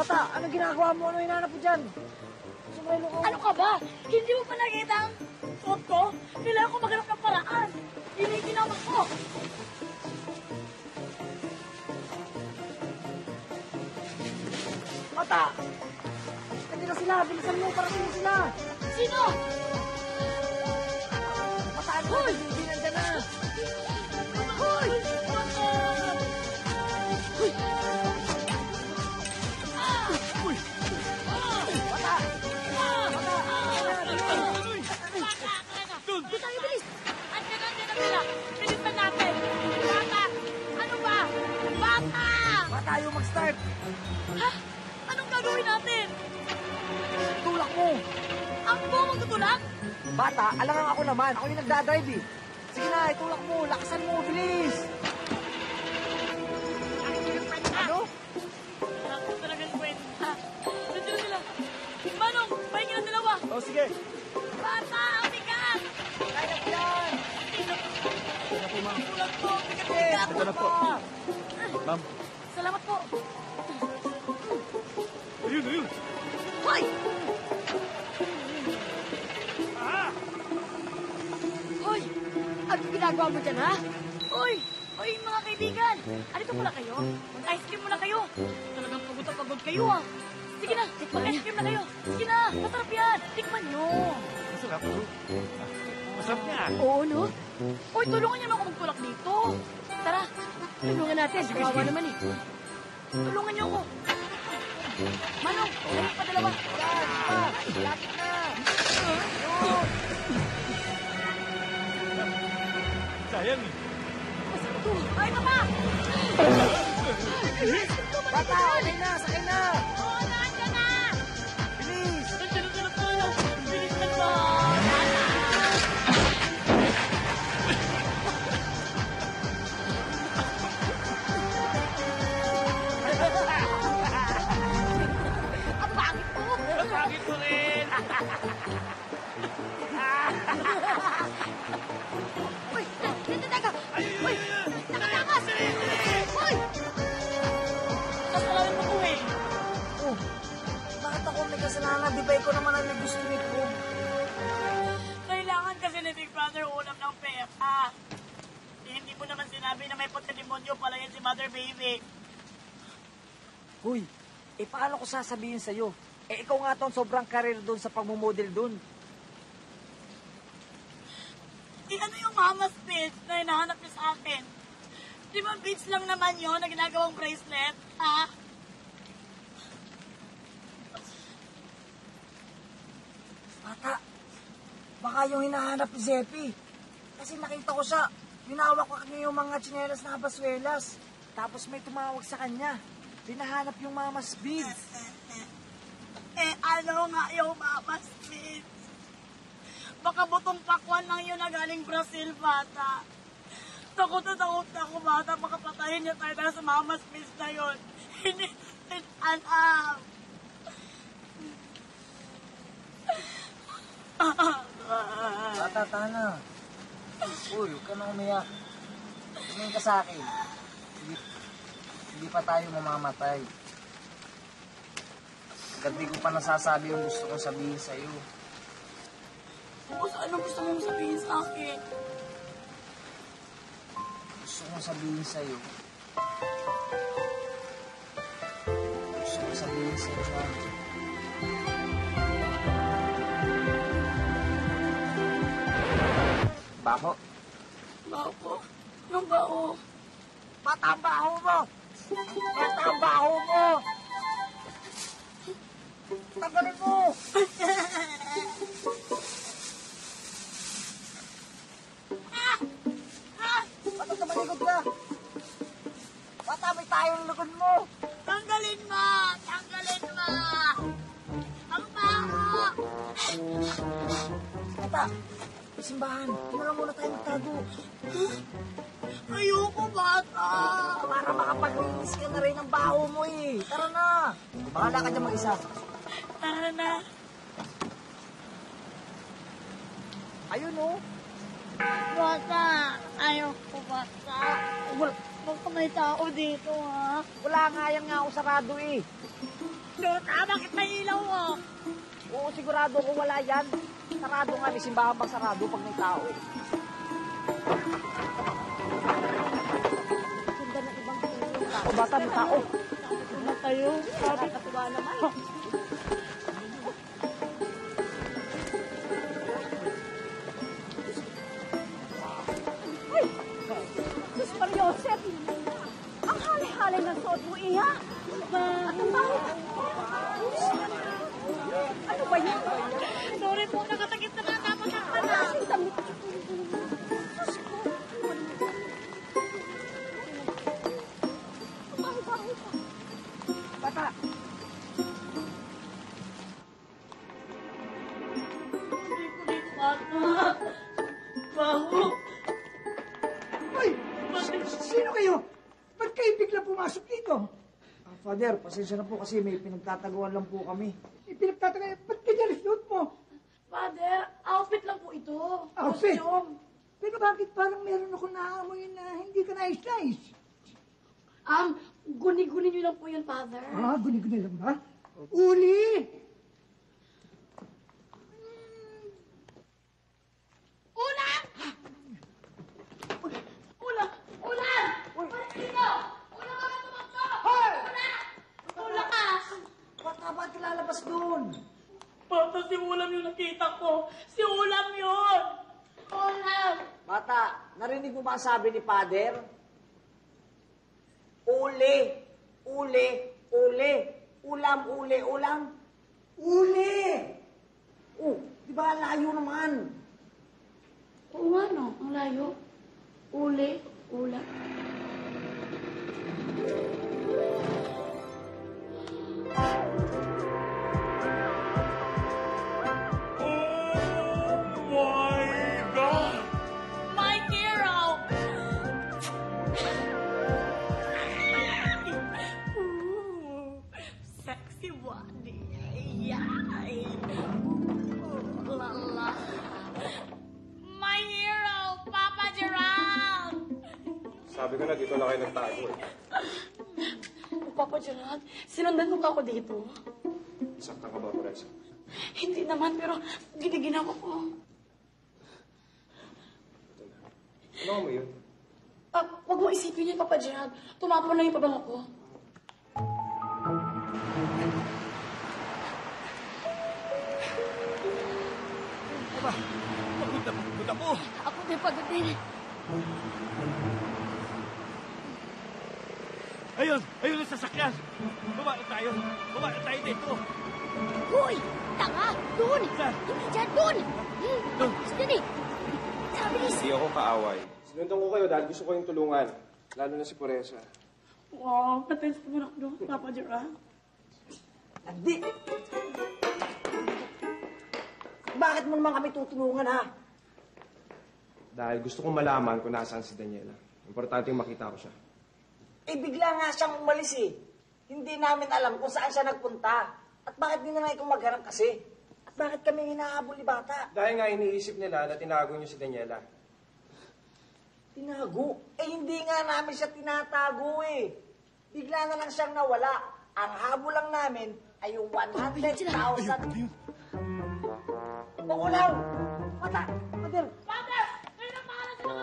Bata, ano ginagawa mo? Ano hinahanap mo dyan? Sumaylo ko. Ano ka ba? Hindi mo pa nakita ang suot ko? Kailangan ko maghanap ng paraan. Yun yung ginawa ko. Bata! Hindi na sila. Bilisan mo para sino sila. Sino? Bata, ano ba? Hindi nandyan na. Hoy! Tayo mag-start. Ha? Anong gagawin natin? Tulak mo. Ako magtutulak? Bata, alangan ako naman. Ako yung nagdadrive eh. Sige na, itulak mo. Lakasan mo. Bilis. Ano? Ako talagang kwenta. Nandiyo sila. Manong, pahingi ng dalawa. O, sige. Bata, ang bigat. Kaya po yan. Kaya po, ma'am. Tulak po. Kaya po. Kaya po. Ma'am. Salamat po. Ayun, ayun. Hoy! Ah! Hoy! Ano ginagawa mo dyan, ha? Hoy! Hoy, mga kaibigan! Alito muna kayo. Mag-ice cream muna kayo. Talagang pagod na pagod kayo, ha? Sige na, mag-ice cream na kayo. Sige na, masarap yan. Tikman nyo. Masarap po. Masarap niya. Oo, no? Hoy, tulungan niyo ako magtulak dito. Tara. Tulungan natin. Kawawa naman eh. Tulungan niyo ako. Manong, ayun pa dalawa. Lakit na. Sayang eh. Masarap to. Ay, baka! Bata, sakay na, sakay na. Oo, nandiyan na. Bilis. Nandiyan na po. Bilis na po. Uy, dito tayo. Uy, nakatakas. Uy! Kasalawin mo ko eh. Oh, bakit ako may kasalanan? Di ba ikaw naman ang nagusunit ko? Kailangan kasi ni Big Brother ulam ng pera. Eh, hindi mo naman sinabi na may patrimonyo pala yan si Mother Baby. Uy, eh paano ko sasabihin sa'yo? Eh, ikaw nga taon sobrang karir doon sa pagmumodel doon. Di ano yung mama's page na hinahanap niyo sa akin? Di ba page lang naman yon na ginagawang bracelet, ha? Bata, baka yung hinahanap ni Zepi. Kasi nakita ko siya, binawakak niya yung mga tsinelas na baswelas. Tapos may tumawag sa kanya. Hinahanap yung mama's page. Eh, ano nga yung mama's page? Baka butong pakwan lang yun na galing Brazil, bata. Takot na takot na ako, bata. Baka patayin niya tayo sa mama's page na yun. Hinihinanap. Bata, tana. Uy, huwag ka nang umiyak. Tumingin ka sa akin. Hindi pa tayo mamamatay. Hindi ko pa nasasabi yung gusto kong sabihin sa'yo. Boss, ano gusto mong sabihin sa akin? Gusto kong sabihin sa'yo, Mami. Baho? Baho? Anong baho? Batambaho mo! Batambaho mo! Tanggalin mo! Bato sa maligod ka? Bata, may tayong lugod mo! Tanggalin mo! Tanggalin mo! Ang baho! Bata, simbahan. Tumulong muna tayo magtago. Ayoko, bata! Para makapag-release ka na rin ang baho mo eh. Tara na! Bahala ka dyan mag-isa. Tara na. Ayun, oh. Bata, ayoko, bata. Baka may tao dito, ha? Wala nga, yan nga ako sarado, eh. doon. Ah, bakit may ilaw oh? Oo, sigurado kung wala yan. Sarado nga, may simbahan bang sarado pag may tao eh. Ganda na ibang tao. O bata, may tao. Ganda tayo. Sabi, katuwa naman. Ay! Sus, Mariosep! Ang hali-hali ng suot mo, Iha! At ang bakit? Ano ba yan? Sorry po, nakatakit na mga tapos ang pala. Sus ko! Bata! Baho! Ay! Sino kayo? Ba't kayo bigla pumasok dito? Ah, Father, pasensya na po kasi may pinagtataguan lang po kami. May pinagtataguan? Ba't kinaliknot mo? Father, outfit lang po ito. Outfit? Costume. Pero bakit parang meron ako naamoy na hindi ka nais-nais? Guni-guni nyo lang po yun, Father. Ah, guni-guni lang ba? Uli! Ulan! Ulan! Ulan! Ulan dito! Ulan ka tumakbo! Ulan! Ulan ka! Bata ba kilalabas doon? Bata, si Ulam yung nakita ko! Si Ulam yun! Ulam! Bata, narinig mo ba ang sabi ni Father? Uli! Uli! Uli! Ulam! Uli! Ulam! Uli! Oh, di ba layo naman? Oo nga, no? Ang layo. Uli, ula. Sabi ko na, dito na kayo nagtago eh. Oh, Papa Gerard, sinundan mo ka ako dito. Saktan ka ba, Pureza? Hindi naman, pero gidigin ako ko. Ano mo yun? Huwag mo isipin yun, Papa Gerard. Tumapo na yung pabang ako. Papa, pagod na pagod ako. Ako na yung pagod din. Ayun! Ayun ang sasakyan! Bumalik tayo! Bumalik tayo dito! Hoy! Tanga! Doon! Hindi dyan! Doon! Doon! Doon eh! Sabis! Hindi ako kaaway. Sinundan ko kayo dahil gusto ko yung tulungan. Lalo na si Pureza. Wow! Patense mo na doon, Papa Jura. Andi! Bakit mo naman kami tutulungan, ha? Dahil gusto kong malaman kung nasaan si Daniela. Importante yung makita ko siya. Eh, bigla nga siyang umalis eh. Hindi namin alam kung saan siya nagpunta. At bakit din na lang itong magharap kasi? At bakit kami hinahabol ni Bata? Dahil nga iniisip nila na tinago niyo si Daniela. Tinago? Eh, hindi nga namin siya tinatago eh. Bigla na lang siyang nawala. Ang habol lang namin ay yung 100,000. Ayun! Pangulaw! Bata! Father! Father! Kaya na pangalan sa mga